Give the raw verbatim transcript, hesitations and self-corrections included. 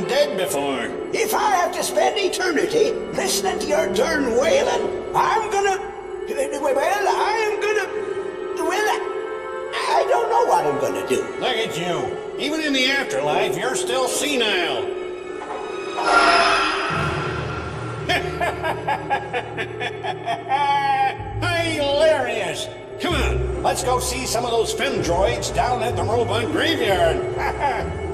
been dead before. If I have to spend eternity listening to your darn wailing, I'm gonna... Well, I'm gonna... Well, I don't know what I'm gonna do. Look at you. Even in the afterlife, you're still senile. Hilarious! Come on, let's go see some of those femdroids down at the robot graveyard.